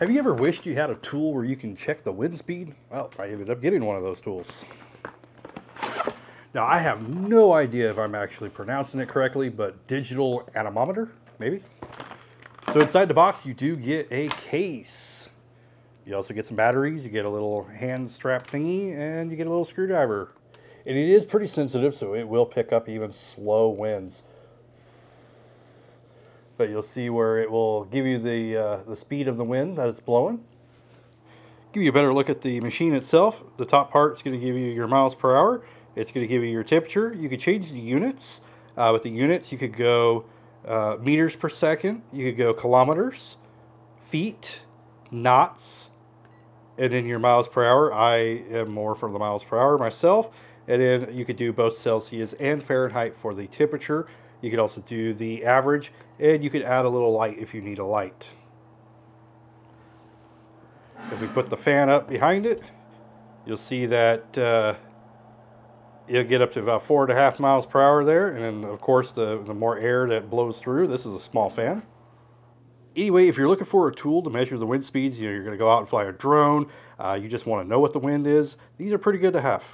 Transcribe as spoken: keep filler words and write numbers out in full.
Have you ever wished you had a tool where you can check the wind speed? Well, I ended up getting one of those tools. Now, I have no idea if I'm actually pronouncing it correctly, but digital anemometer, maybe? So inside the box, you do get a case. You also get some batteries, you get a little hand strap thingy, and you get a little screwdriver. And it is pretty sensitive, so it will pick up even slow winds. But you'll see where it will give you the, uh, the speed of the wind that it's blowing. Give you a better look at the machine itself. The top part is going to give you your miles per hour. It's going to give you your temperature. You could change the units. Uh, with the units, you could go uh, meters per second. You could go kilometers, feet, knots, and then your miles per hour. I am more for the miles per hour myself. And then you could do both Celsius and Fahrenheit for the temperature. You could also do the average, and you could add a little light if you need a light. If we put the fan up behind it, you'll see that uh, it'll get up to about four and a half miles per hour there. And then, of course, the, the more air that blows through. This is a small fan. Anyway, if you're looking for a tool to measure the wind speeds, you know, you're going to go out and fly a drone, uh, you just want to know what the wind is, these are pretty good to have.